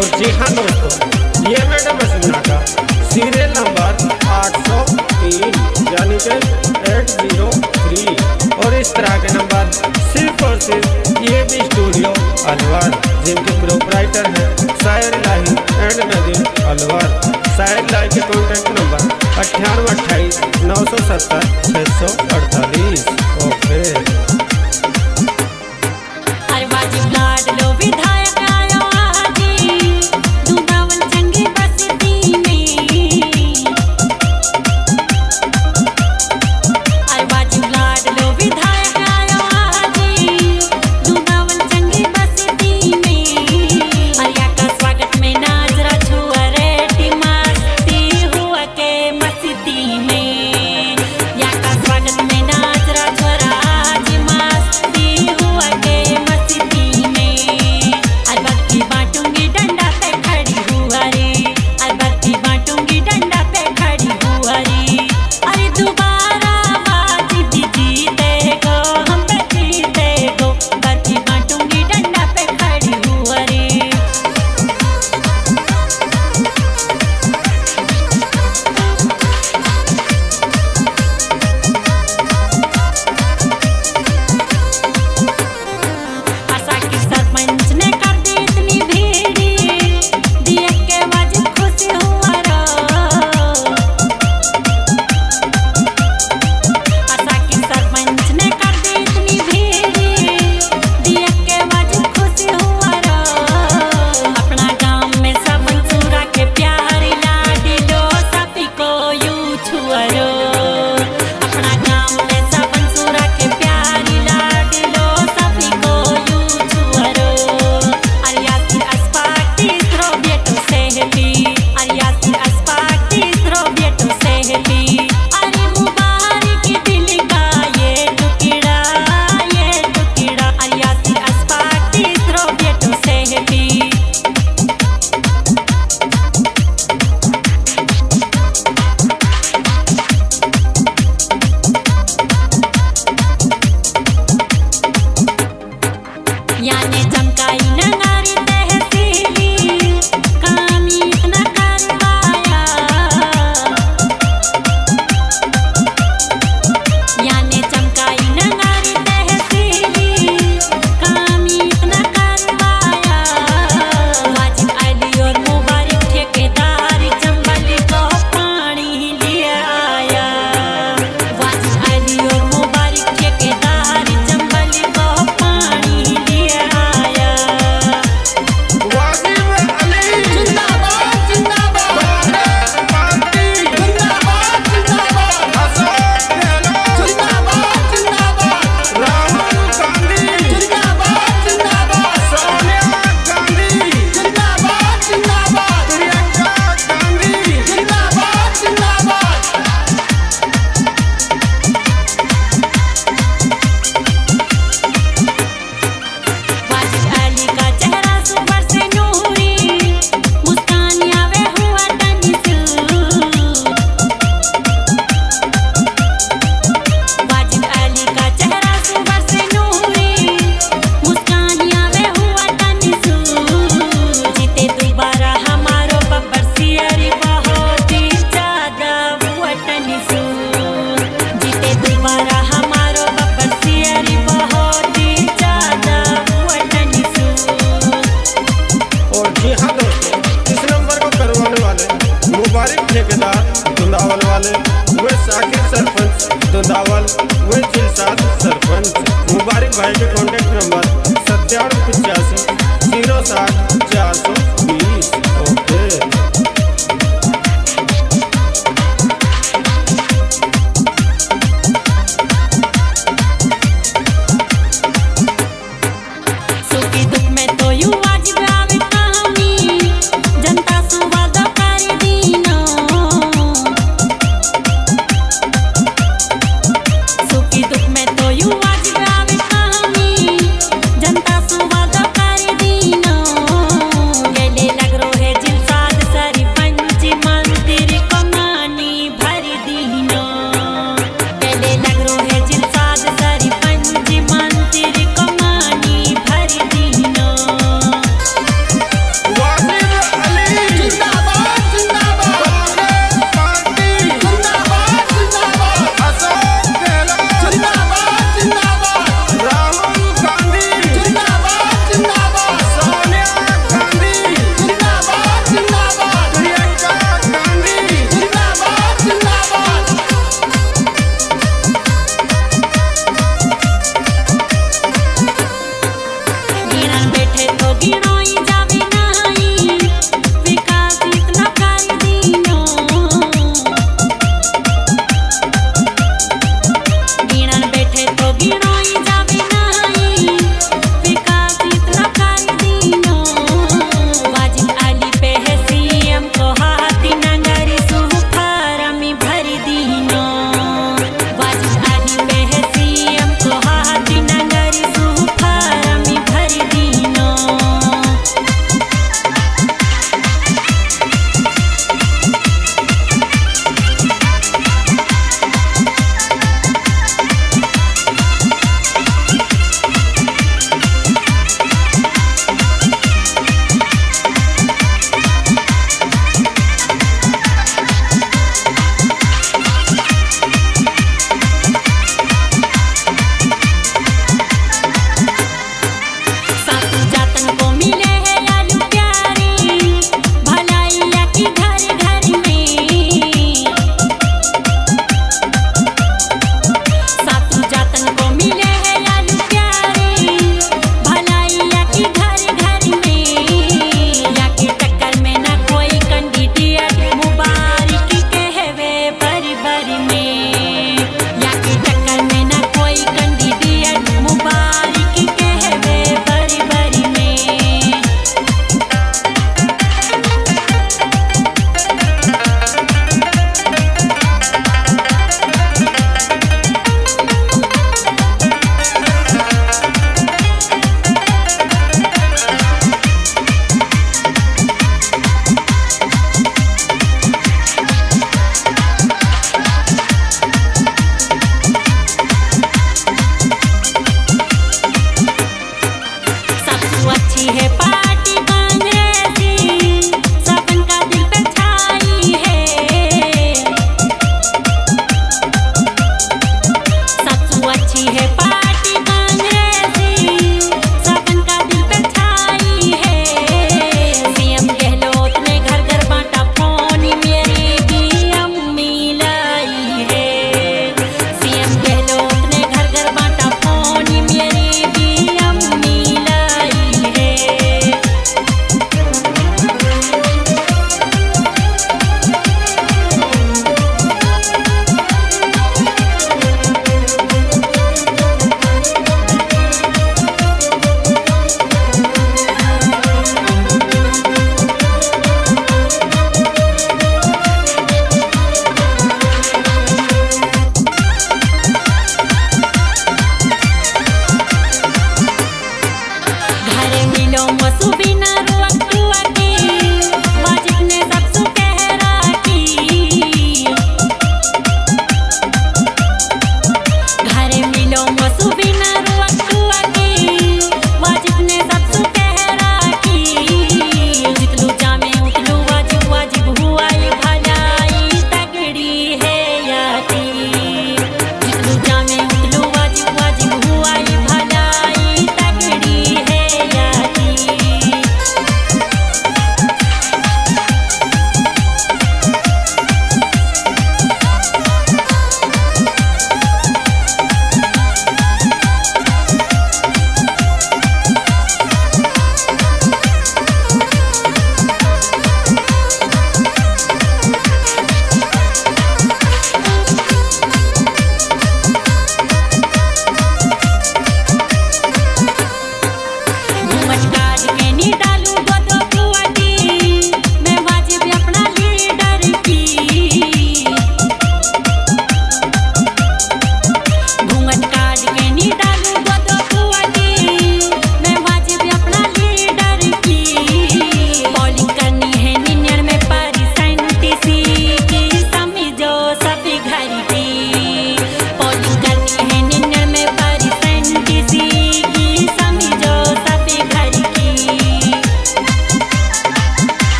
और जी हाँ दोस्तों, ये मेडम मजबूरना का सीरियल नंबर 803 यानी कि 803 और इस तरह के नंबर सिर्फ और सिर्फ ये भी स्टूडियो अलवर जिनके प्रोपराइटर हैं सायरलाइन एंड अलवर सायरलाइन के contact number 9828970648। Okay. Sarpanch Mubarak भाई के कॉन्टैक्ट नंबर